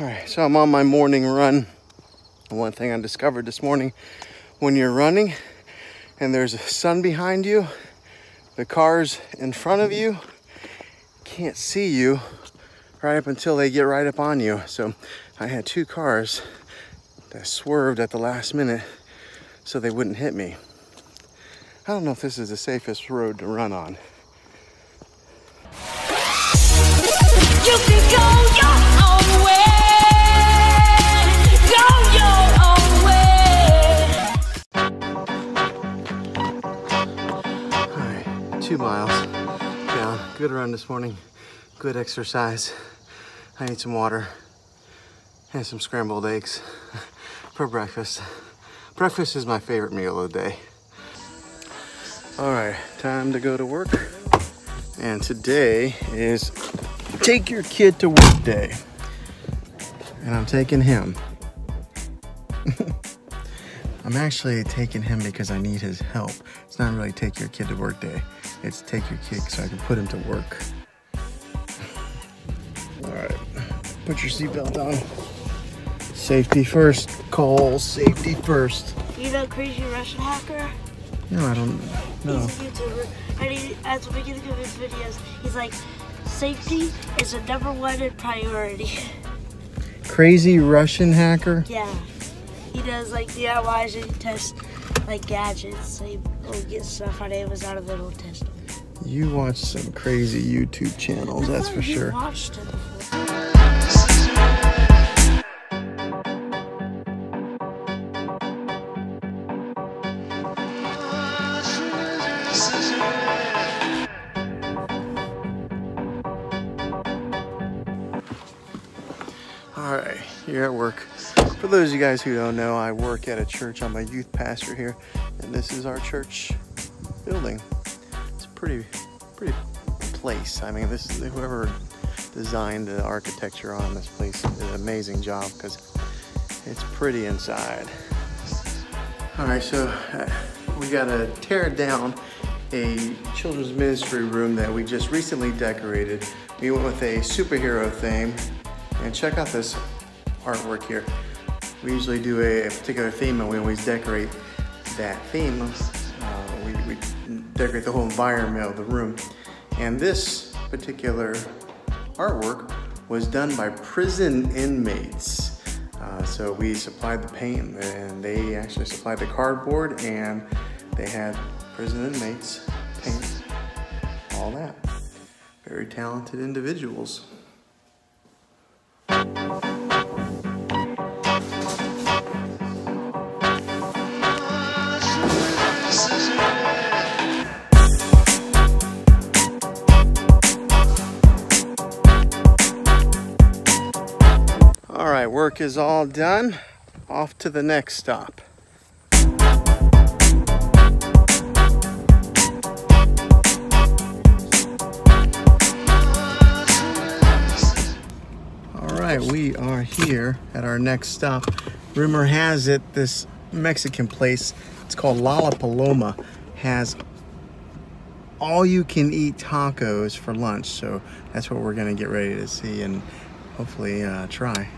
All right, so I'm on my morning run. One thing I discovered this morning, when you're running and there's a sun behind you, the cars in front of you can't see you right up until they get right up on you. So I had two cars that swerved at the last minute so they wouldn't hit me. I don't know if this is the safest road to run on. You can go your own way. Miles down. Good run this morning. Good exercise. I need some water and some scrambled eggs for breakfast. Breakfast is my favorite meal of the day. All right, time to go to work. And today is take your kid to work day. And I'm taking him. I'm actually taking him because I need his help. It's not really take your kid to work day. It's take your kid so I can put him to work. All right, put your seatbelt on. Safety first, Cole, safety first. You know Crazy Russian Hacker? No, I don't know. He's a YouTuber, and he, at the beginning of his videos, he's like, safety is the #1 in priority. Crazy Russian Hacker? Yeah, he does like DIYs and he tests like gadgets, so we get stuff on Amazon and then we'll test them. You watch some crazy YouTube channels, that's for sure. Watched it before. All right, you're at work. For those of you guys who don't know, I work at a church. I'm a youth pastor here, and this is our church building. It's a pretty place. I mean, this is whoever designed the architecture on this place did an amazing job because it's pretty inside. All right, so we got to tear down a children's ministry room that we just recently decorated. We went with a superhero theme, and check out this artwork here. We usually do a particular theme and we always decorate that theme. We decorate the whole environment of the room. And this particular artwork was done by prison inmates. So we supplied the paint and they actually supplied the cardboard and they had prison inmates paint all that. Very talented individuals. Work is all done. Off to the next stop. All right, we are here at our next stop. Rumor has it this Mexican place, it's called Lala Paloma, has all you can eat tacos for lunch. So that's what we're gonna get ready to see and hopefully try.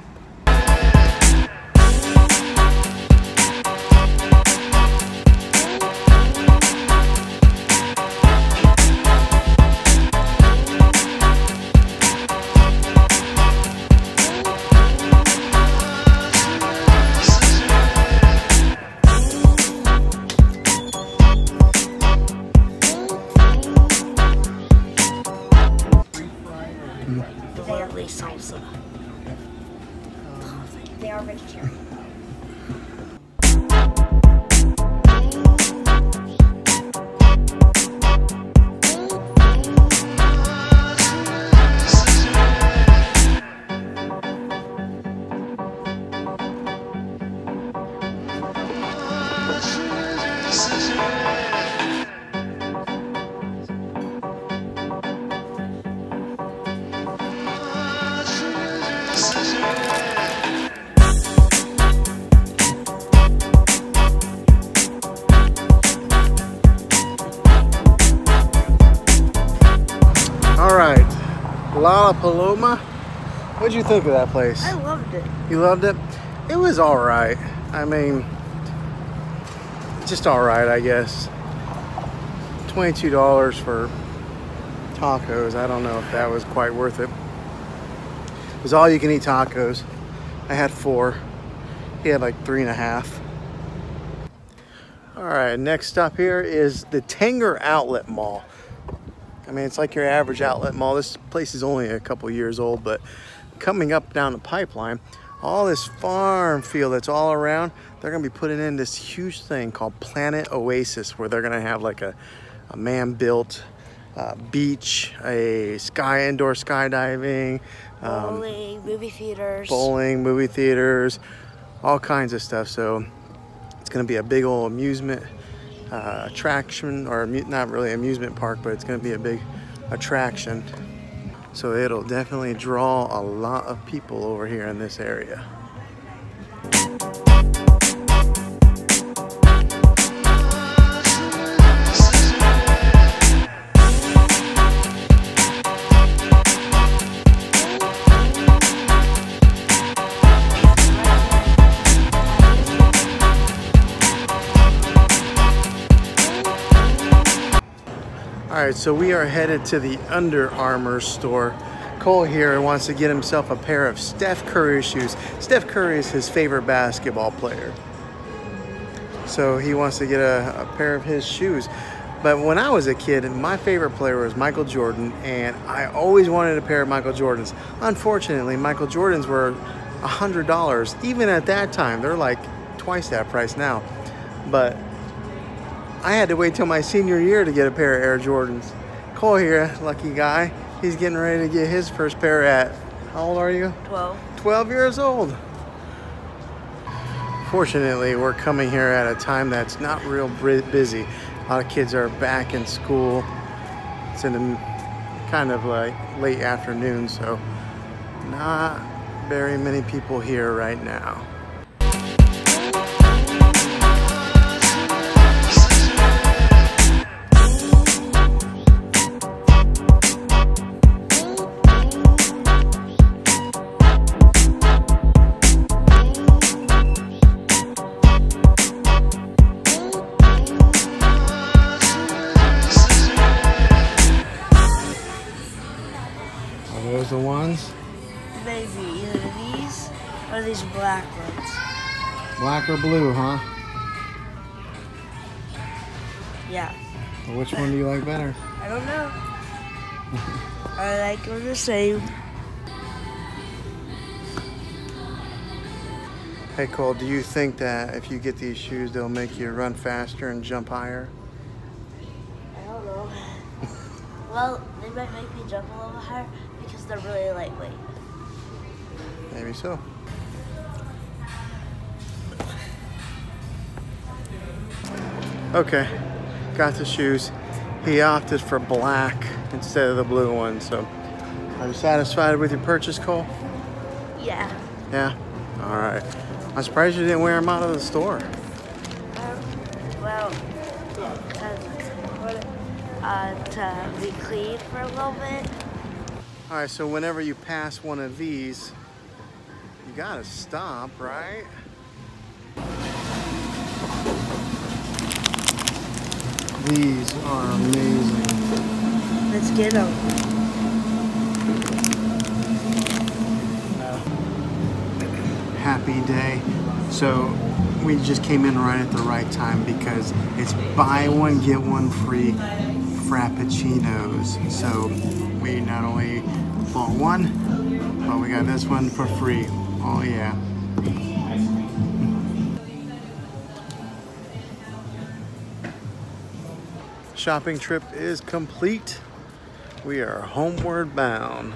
Salsa. They are vegetarian. Lala Paloma What'd you think of that place? I loved it. You loved it? It was all right. I mean, just all right, I guess. $22 for tacos. I don't know if that was quite worth it. It was all you can eat tacos. I had 4. He had like 3.5. All right, next stop here is the Tanger Outlet Mall. I mean, it's like your average outlet mall. This place is only a couple years old, but coming up down the pipeline, all this farm field that's all around, they're gonna be putting in this huge thing called Planet Oasis, where they're gonna have like a man-built beach, a indoor skydiving, bowling, movie theaters, all kinds of stuff. So it's gonna be a big old amusement attraction, or not really amusement park, but it's gonna be a big attraction. So it'll definitely draw a lot of people over here in this area. All right, so we are headed to the Under Armour store. Cole here wants to get himself a pair of Steph Curry shoes. Steph Curry is his favorite basketball player. So he wants to get a pair of his shoes. But when I was a kid, my favorite player was Michael Jordan, and I always wanted a pair of Michael Jordans. Unfortunately, Michael Jordans were $100. Even at that time, they're like twice that price now. But I had to wait till my senior year to get a pair of Air Jordans. Cole here, lucky guy, he's getting ready to get his first pair at, how old are you? 12. 12 years old. Fortunately, we're coming here at a time that's not real busy. A lot of kids are back in school. It's in the kind of like late afternoon, so not very many people here right now. The ones? Maybe either these or these black ones. Black or blue, huh? Yeah. Well, which one do you like better? I don't know. I like them the same. Hey Cole, do you think that if you get these shoes, they'll make you run faster and jump higher? I don't know. Well, they might make me jump a little higher because they're really lightweight. Maybe so. Okay, got the shoes. He opted for black instead of the blue one, so are you satisfied with your purchase, Cole? Yeah. Yeah? All right. I'm surprised you didn't wear them out of the store. Well, to be clean for a little bit. All right, so whenever you pass one of these, you gotta stop, right? These are amazing. Let's get them. Happy day. So we just came in right at the right time because it's buy one, get one free Frappuccinos. So we not only bought one, but we got this one for free. Oh yeah. Shopping trip is complete. We are homeward bound.